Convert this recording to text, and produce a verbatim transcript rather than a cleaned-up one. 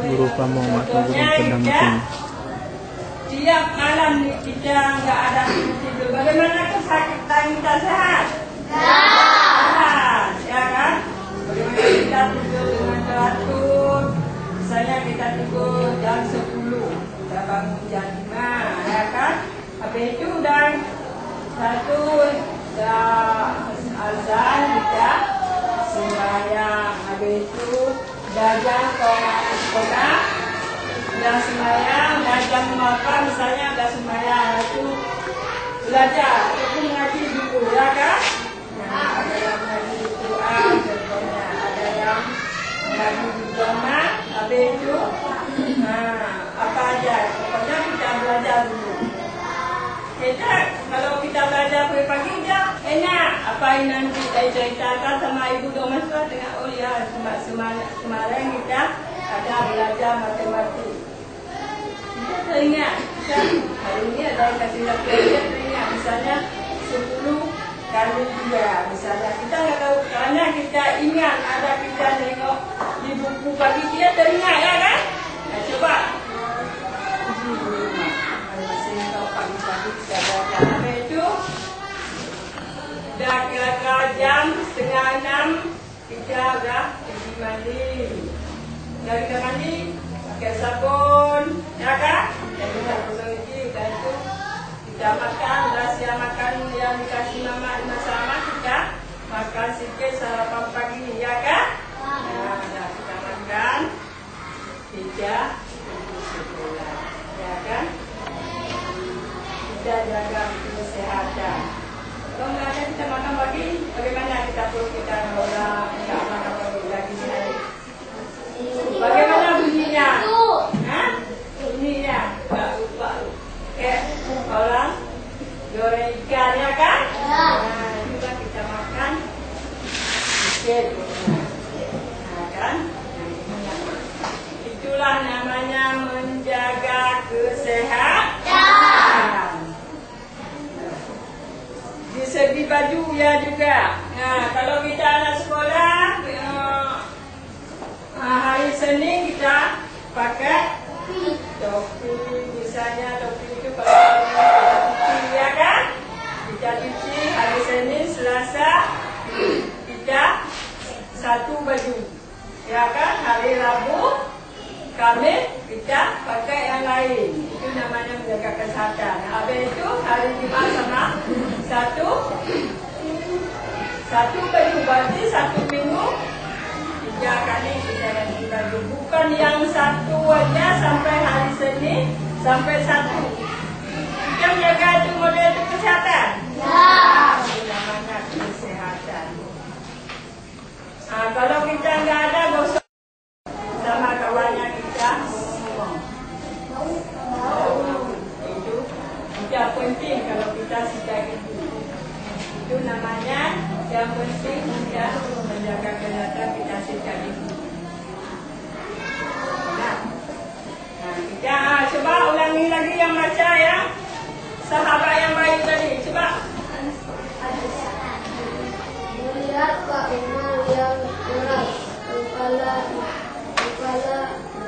Berupa menguatkan pendamping. Tiap malam kita nggak ada tidur. Bagaimana kesakitan kita sehat? Sehat, ya kan? Bagaimana kita tidur dengan teratur? Misalnya kita tidur jam sepuluh, kita bangun jam lima, ya kan? Habis itu dan satu azan kita sembahyang. Habis itu belajar sholat kota dan sembahyang, dan jam delapan misalnya ada sembahyang itu belajar, itu mengaji buku, ya kan? Nah, ada yang mengaji Quran contohnya, ada yang mengaji agama, habis itu nah apa aja, pokoknya kita belajar dulu. Kita kalau kita belajar pagi aja enak, apa yang nanti saya ceritakan sama ibu domestik dengan oh ya kemarin kita ada belajar matematik. Kita teringat, kita hari ini ada yang kasih laporan, teringat misalnya sepuluh kali tiga misalnya. Kita nggak tahu karena kita ingat, ada kita nengok di buku pagi dia teringat, ya kan? Nah, coba. Masih tahu pagi-pagi kita belajar apa itu? Sudah kira-kira jam setengah enam kita sudah pergi mandi. Dari kamar mandi pakai sabun, ya kan? Jadi kita gosok gigi, udah itu kita makan, udah siap makan yang dikasih mama sama kita makan sedikit sarapan pagi, ya kan? Nah, nah kita makan, kita pergi sekolah, ya kan? Kita jaga kesehatan. Kalau nggak ada kita makan pagi, bagaimana kita perlu kita nolak, nggak makan pagi lagi sih? Bagaimana bunyinya? Hah? Bunyinya nggak lupa kayak orang goreng ikan, ya kan? Nah, juga kita makan sedikit, nah kan? Itulah namanya menjaga kesehatan. Di segi baju ya juga. Nah, kalau kita anak sekolah. Nah, hari Senin kita pakai topi, misalnya topi itu kalau kita cuci, ya kan? Kita cuci hari Senin, Selasa kita satu baju, ya kan? Hari Rabu, Kamis kita pakai yang lain. Itu namanya menjaga kesehatan. Habis itu hari Jumat sama satu satu baju, berarti satu minggu. Ya kali kita yang dibagi, bukan yang satu aja sampai hari Senin sampai satu. Kita menjaga itu model kesehatan. Nah, namanya kesehatan. Nah, kalau kita nggak ada gosok sama kawannya kita ngomong. Itu tidak penting kalau kita sudah itu. Itu namanya yang penting kita menjaga kesehatan kita sekali. Nah, nah kita coba ulangi lagi yang baca ya. Sahabat yang baik tadi, coba. Melihat Pak Umar yang keras, kepala, kepala.